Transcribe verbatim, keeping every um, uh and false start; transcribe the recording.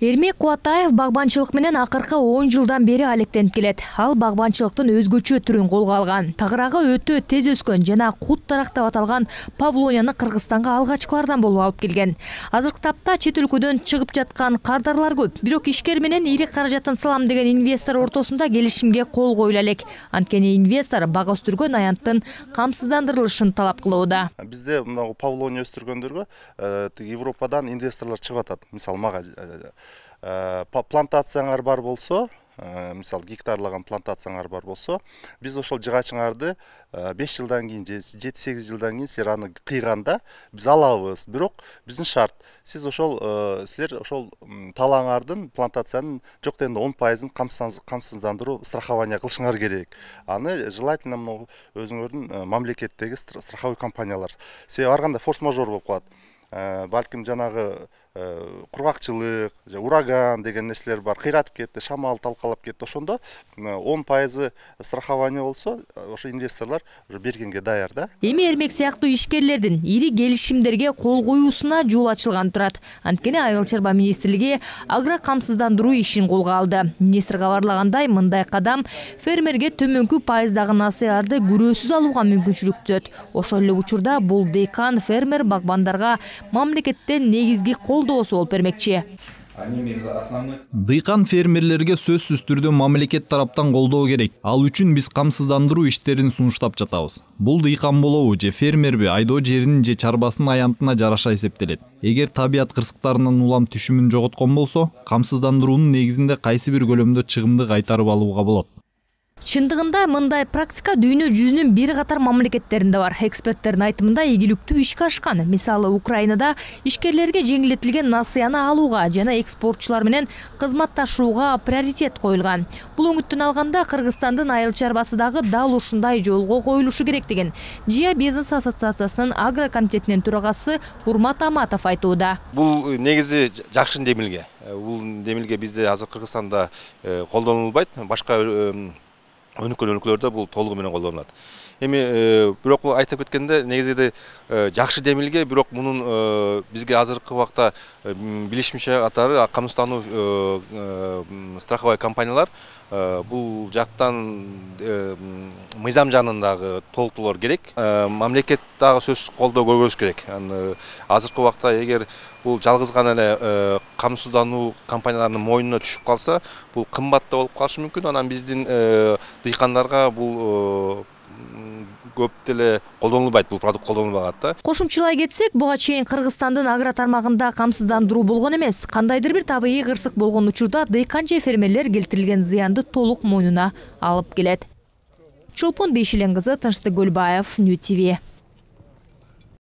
Ермек Куатаев багбанчылык менен акыркы он жылдан бери алектенип келет. Ал багбанчылыктын өзгөчө түрүн колго алган. Тагырагы өтө тез өскөн жана кут тарак деп аталган Павлонияны Кыргызстанга алгачкылардан болуп алып келген. Азыркы тапта чет өлкөдөн чыгып жаткан кардарлар көп. Бирок ишкер менен ири каражатын салам деген инвестор ортосунда келишимге кол коюла элек. Анткени инвестор бага өстүргөн аянттын камсыздандырылышын талап кылууда. Бизде мына Павлония өстүргөндөргө Европадан инвесторлор чыгып атат. Мисалы мага плантацияңар бар болсо, мисалы гектарлаган плантацияңар бар болсо, биз ошол жыгачыңарды беш жылдан кийин же жети сегиз жылдан кийин силер аны кыйганда биз алабыз. Бирок биздин шарт, сиз ошол силер ошол талаңардын, плантациянын жок дегенде он пайыз камсыздандыруу страхование кылышыңар керек. Аны желательно мына өзүңөрдүн мамлекеттеги страховой компаниялар, себеби ар кандай форс-мажор болуп калат. Балким жанагы кургакчылык, ураган деген нерселер бар, кыйратып кетти, шамал талкалап кетти, ошондо он пайыз страхование болсо, ошо инвесторлор бергенге даяр да. Эми Ермек сыяктуу ишкерлердин ири келишимдерге кол коюусуна жол ачылган турат. Анткени Айыл чарба министрлиги агро камсыздандыруу ишин колго алды. Министр кабарлагандай, мындай кадам фермерге төмөнкү пайыздагы насыяларды күрөөсүз алууга мүмкүнчүлүк түзөт. Ошол эле учурда бул дейкан фермер багбандарга мамлекеттен негизги колдоосу болуп бермекчи. Дыйкан фермерлерге сөзсүз түрдө мамлекет тараптан колдоо керек. Ал үчүн биз камсыздандыруу иштерин сунуштап жатабыз. Бул дыйкан болобу же фермерби айдоо жеринин же чарбасынын аянтына жараша эсептелет. Эгер табият кырсыктарынан улам түшүмүн жоготкон болсо, камсыздандыруунун негизинде кайсы бир көлөмдө чыгымды кайтарып алууга болот. Чындыгында мындай практика дүйнө жүзүнүн бир катар мамлекеттеринде бар. Эксперттердин айтымында ийгиликтүү ишке ашкан. Мисалы, Украинада ишкерлерге жеңилдетилген насыяны алууга жана экспортчулар менен кызматташууга приоритет коюлган. Бул өңүттөн алганда Кыргызстандын айыл чарбасындагы дал ушундай жолго коюлушу керек деген Жия бизнес ассоциациясынын агро комитетинин төрагасы Урмат Аматов айтууда. Бул негизи жакшы демилге. Бул демилге бизде азыр Кыргызстанда колдонулбайт. Башка өнүккөн өлкөлөрдө бул толугу менен колдонулат. Эми бирок айтып кеткенде негизинде жакшы демилге, бирок мунун бизге азыркы убакта билишимче катары камсыздандыруу страховой компаниялар бул жактан мыйзам жанындагы толуктуулар керек. Мамлекет дагы сөзсүз колдоо көрсөтүш керек. Азыркы убакта эгер бул жалгыз гана эле камсыздандыруу компанияларынын мойнуна түшүп калса, бул кымбатта болуп калышы мүмкүн. Анан биздин дыйкандарга бул көп деле колдонулбайт, бул продукт колдонулбагат да. Кошумчалай кетсек, буга чейин Кыргызстандын агро тармагында камсыздандыруу болгон эмес. Кандайдыр бир табигый кырсык болгон учурда дыйкан же фермерлер келтирилген зыянды толук мойнуна алып келет. Чолпон Бейшеналиева, Голбаев, NewTV.